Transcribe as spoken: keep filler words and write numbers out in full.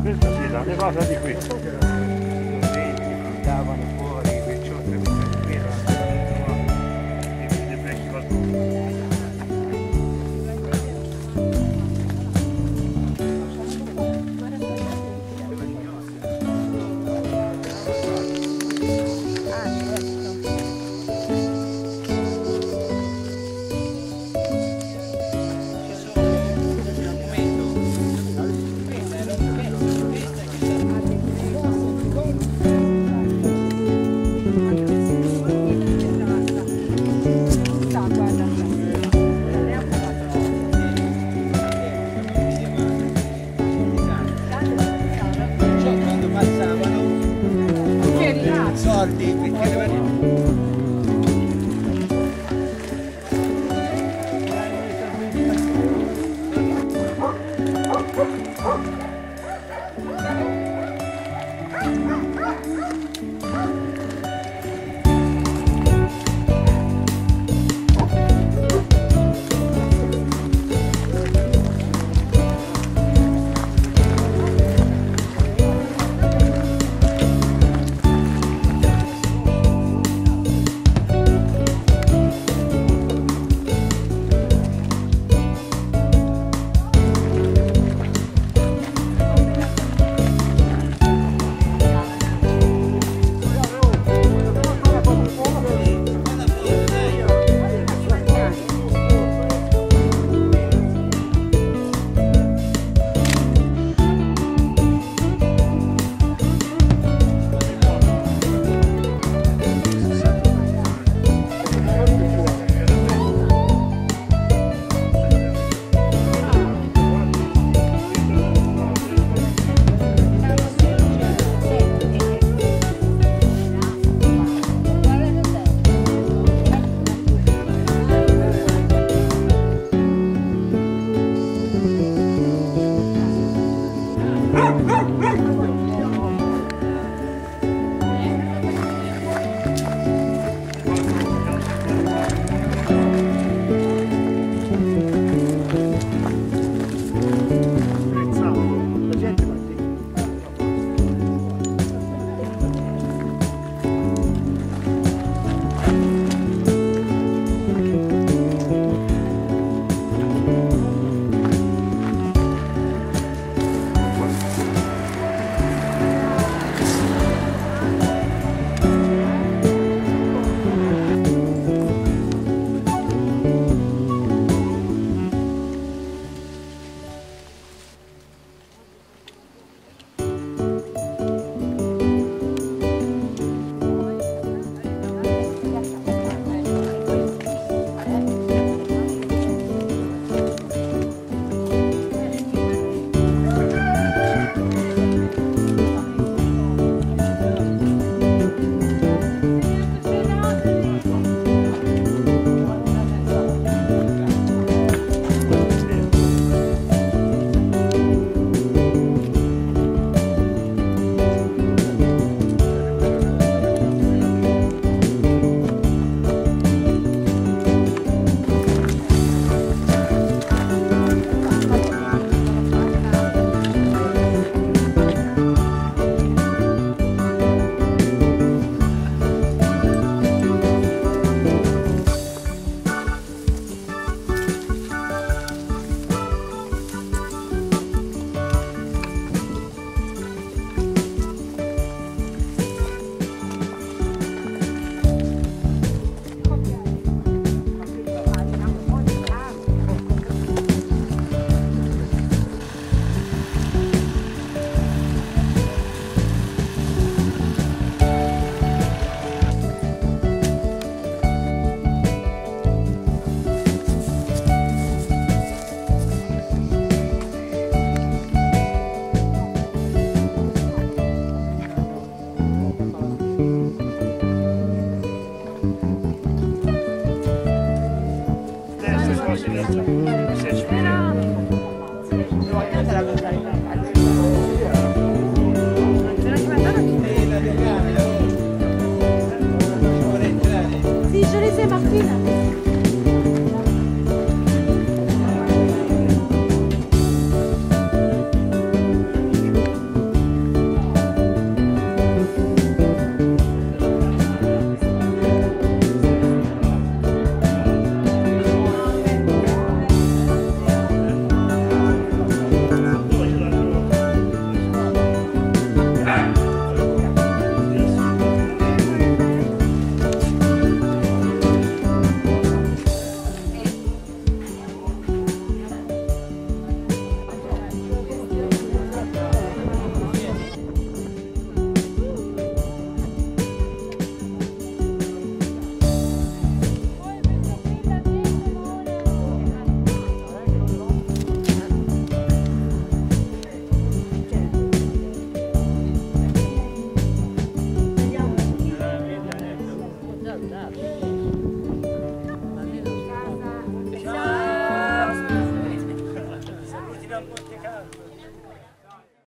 Questa sì, l'avevata di qui. andavano fuori, perciò qui era dei vecchi soldi perché devono... Thank you.